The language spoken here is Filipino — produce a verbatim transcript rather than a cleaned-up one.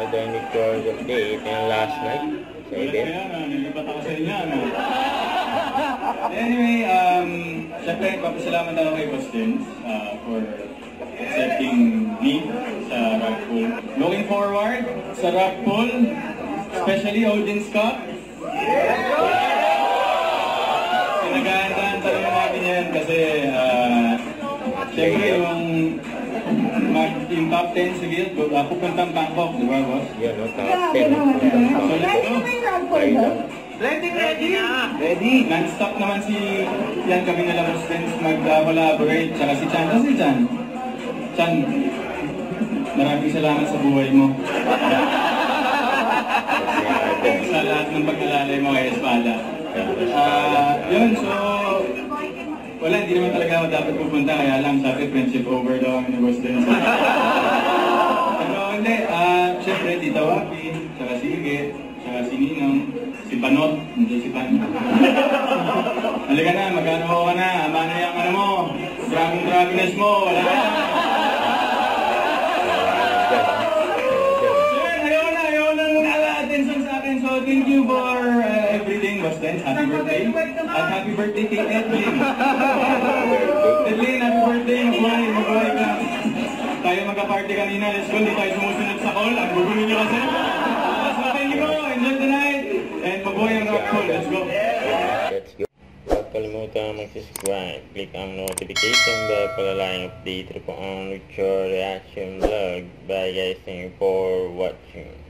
other network of date and last night. So, then. Anyway, um, syempre, papasalamat ako kay Austin uh, for accepting me sa rock pool. Looking forward sa rock pool, especially Alden Scott. Pinagandaan talaga natin yan kasi uh, syempre yung yung top ten sa guild, uh, pupuntang Bangkok, di ba, boss? Yeah, no, top ten. So, let's go. Ready na Ready, ready na. Ready. Non-stop naman si yan kami na labos since mag-collaborate. Tsaka si Chan. Kasi Chan. Chan, maraming salamat sa buhay mo. Sa lahat ng pagkalalay mo kay Espala. Uh, yun, so, wala, hindi naman talaga ako dapat pupunta. Kaya lang, sabi, friendship over daw kami na labos din. Pero hindi, uh, syempre, Tita Wapi, tsaka si Ige, tsaka si Ninong. Si Panot, hindi si Pan. Halika na, magkano ko ka na, ama na yung ano mo, maraming graviness mo, wala ka na. Sure, ayaw na, ayaw na muna na attention sa akin. So, thank you for uh, everything, Boston. Happy birthday. At happy birthday kay Edlyn. Edlyn, happy birthday. Mabuhay, mabuhay ka. Tayo magka-party kanina, let's go. Hindi tayo sumusunod sa call. Ang gugunin niyo kasi. Tapos na kayo ko, enjoy the night. And mabuhay ang rock pool. Let's go. Let's go. Huwag kalimutang mag-subscribe. Click ang notification bell para lang update po ang future reaction vlog. Bye guys. Thank you for watching.